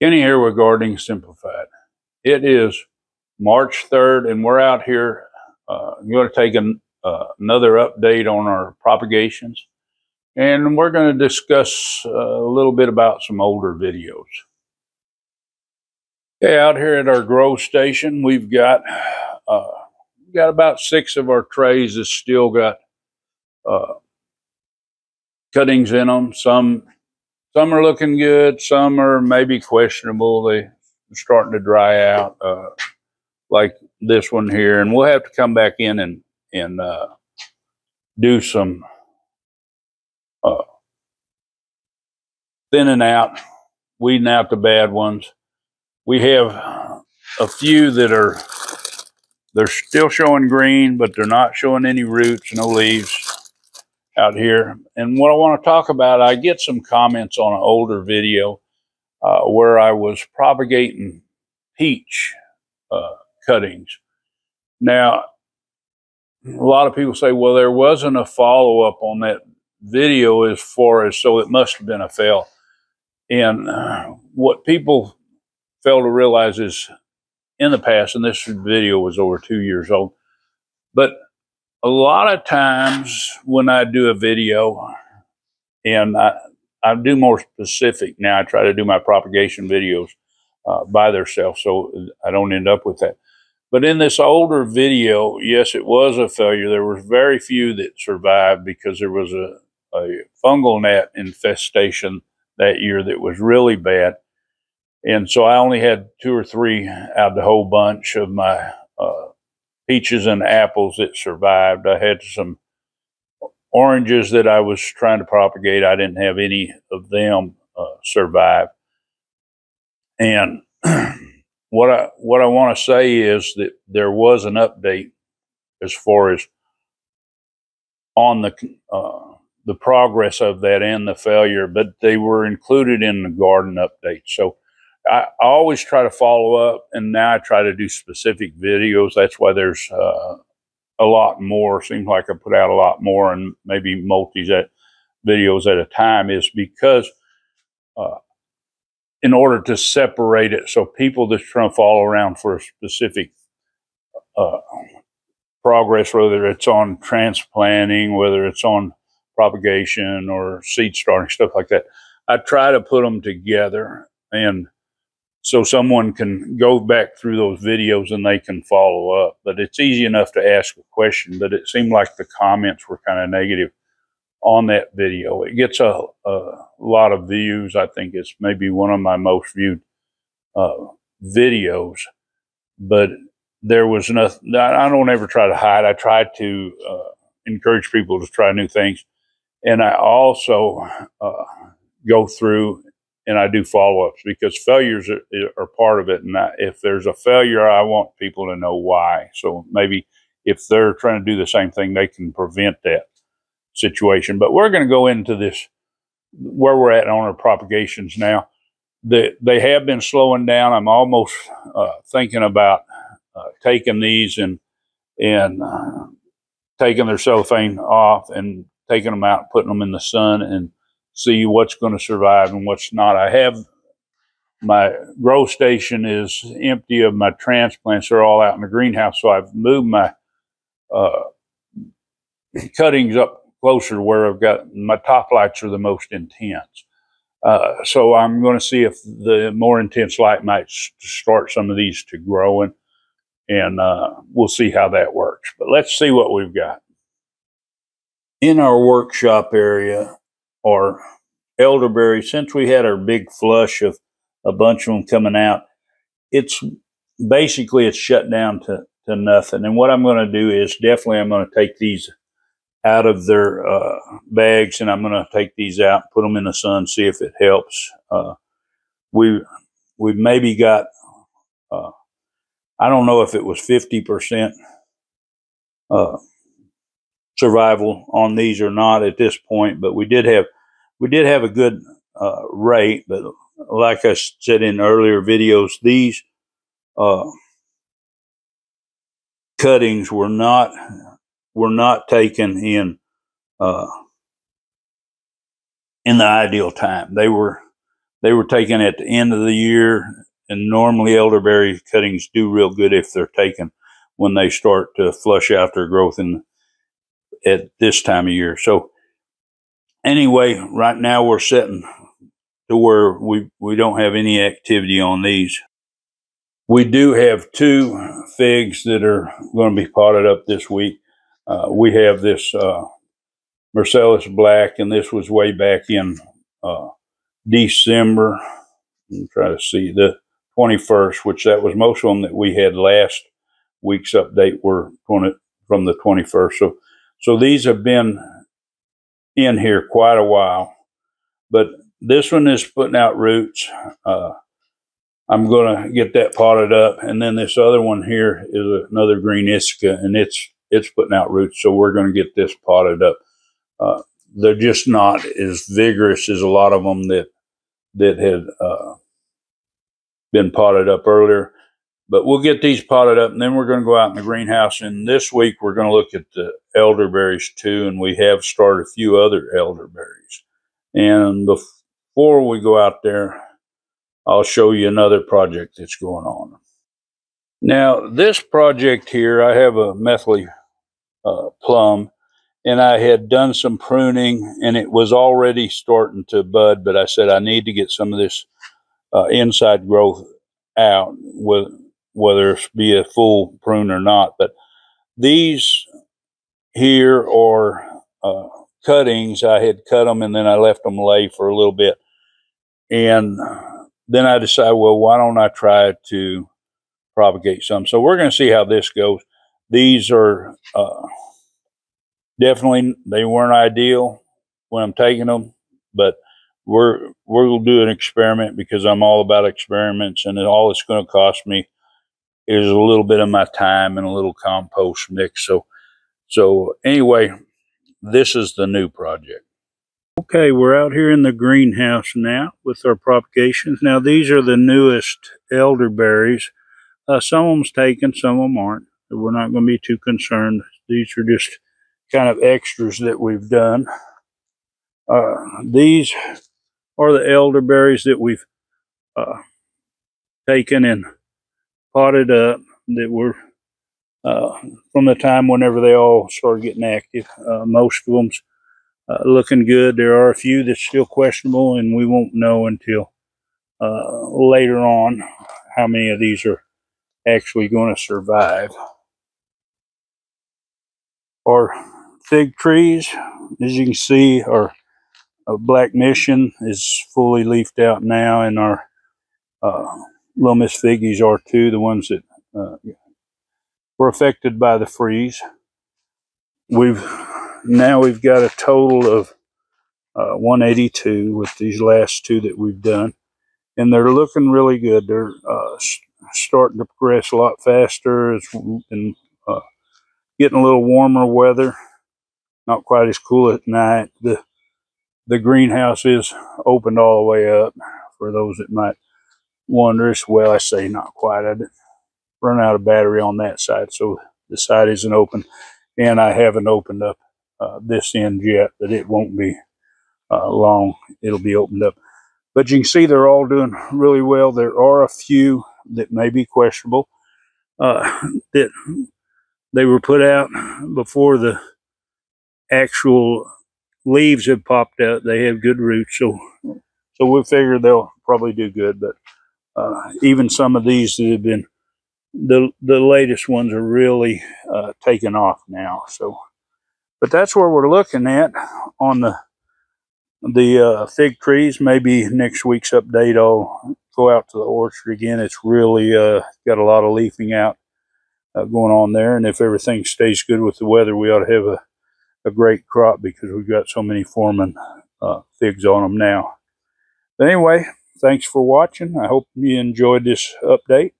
In here with Gardening Simplified. It is March 3rd, and we're out here. I'm going to take another update on our propagations, and we're going to discuss a little bit about some older videos. Okay, out here at our grow station, we've got about 6 of our trays that's still got cuttings in them. Some are looking good. Some are maybe questionable. They're starting to dry out, like this one here. And we'll have to come back in and do some thinning out, weeding out the bad ones. We have a few that they're still showing green, but they're not showing any roots, no leaves out here. And what I want to talk about, I get some comments on an older video where I was propagating peach cuttings. Now, a lot of people say, well, there wasn't a follow-up on that video as far as, so it must have been a fail. And what people fail to realize is in the past, and this video was over 2 years old, but a lot of times when I do a video, and I do more specific now, I try to do my propagation videos by themselves so I don't end up with that. But in this older video, yes, it was a failure. There was very few that survived because there was a fungal gnat infestation that year that was really bad. And so I only had 2 or 3 out of the whole bunch of my peaches and apples that survived. I had some oranges that I was trying to propagate. I didn't have any of them survive. And what I want to say is that there was an update as far as on the progress of that and the failure, but they were included in the garden update. So I always try to follow up, and now I try to do specific videos. That's why there's a lot more. Seems like I put out a lot more and maybe multi videos at a time, is because in order to separate it, so people just try to follow around for a specific progress, whether it's on transplanting, whether it's on propagation or seed starting, stuff like that. I try to put them together, and so someone can go back through those videos and they can follow up. But it's easy enough to ask a question, but it seemed like the comments were kind of negative on that video. It gets a lot of views. I think it's maybe one of my most viewed videos, but there was nothing. I don't ever try to hide. I try to encourage people to try new things. And I also go through and I do follow-ups, because failures are part of it. And if there's a failure, I want people to know why. So maybe if they're trying to do the same thing, they can prevent that situation. But we're going to go into this, where we're at on our propagations now. They have been slowing down. I'm almost thinking about taking these and taking their cellophane off and taking them out, putting them in the sun, and see what's going to survive and what's not. I have my grow station is empty of my transplants. They're all out in the greenhouse. So I've moved my cuttings up closer to where I've got my top lights are the most intense. So I'm going to see if the more intense light might start some of these to grow, and we'll see how that works. But let's see what we've got. In our workshop area, or elderberry, since we had our big flush of a bunch of them coming out, it's basically it's shut down to nothing. And what I'm going to do is definitely I'm going to take these out of their bags, and I'm going to take these out, put them in the sun, see if it helps. We've maybe got I don't know if it was 50% survival on these or not at this point, but we did have a good rate. But like I said in earlier videos, these cuttings were not taken in the ideal time. They were They were taken at the end of the year, and normally elderberry cuttings do real good if they're taken when they start to flush out their growth at this time of year. So anyway, right now we're setting to where we don't have any activity on these. We do have two figs that are going to be potted up this week. We have this Myrcellus black, and this was way back in December. I'm trying to see the 21st, which that was most of them that we had last week's update were from the 21st. So these have been in here quite a while, but this one is putting out roots. I'm going to get that potted up, and then this other one here is another green Ithaca, and it's putting out roots. So we're going to get this potted up. They're just not as vigorous as a lot of them that had been potted up earlier. But we'll get these potted up, and then we're going to go out in the greenhouse. And this week, we're going to look at the elderberries too, and we have started a few other elderberries. And before we go out there, I'll show you another project that's going on. Now, this project here, I have a methyl plum, and I had done some pruning, and it was already starting to bud, but I said I need to get some of this inside growth out, whether it be a full prune or not. But these here are cuttings. I had cut them, and then I left them lay for a little bit. And then I decided, well, why don't I try to propagate some? So we're going to see how this goes. These are definitely, they weren't ideal when I'm taking them, but we're going to do an experiment because I'm all about experiments, and all it's going to cost me is a little bit of my time and a little compost mix. So anyway, this is the new project. Okay, we're out here in the greenhouse now with our propagations. Now, these are the newest elderberries. Some of them's taken, some of them aren't. We're not going to be too concerned. These are just kind of extras that we've done. These are the elderberries that we've taken and potted up that were from the time whenever they all started getting active. Most of them's looking good. There are a few that's still questionable, and we won't know until later on how many of these are actually going to survive. Our fig trees, as you can see, our Black Mission is fully leafed out now, and our Little Miss Figgies are too, the ones that were affected by the freeze. Now we've got a total of 182 with these last two that we've done, and they're looking really good. They're starting to progress a lot faster. It's been getting a little warmer weather, not quite as cool at night. The greenhouse is opened all the way up for those that might wonder. Well, I say not quite. I didn't run out of battery on that side, so the side isn't open, and I haven't opened up this end yet, but it won't be long. It'll be opened up. But you can see they're all doing really well. There are a few that may be questionable that they were put out before the actual leaves have popped out. They have good roots, so we'll figure they'll probably do good. But even some of these that have been the latest ones are really taking off now. So, but that's where we're looking at on the fig trees. Maybe next week's update I'll go out to the orchard again. It's really got a lot of leafing out going on there, and if everything stays good with the weather, we ought to have a great crop because we've got so many forming figs on them now. But anyway, thanks for watching. I hope you enjoyed this update.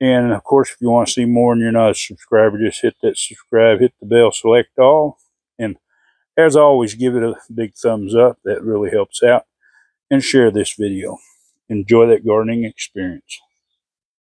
And of course, if you want to see more and you're not a subscriber, just hit that subscribe, hit the bell, select all. And as always, give it a big thumbs up. That really helps out. And share this video. Enjoy that gardening experience.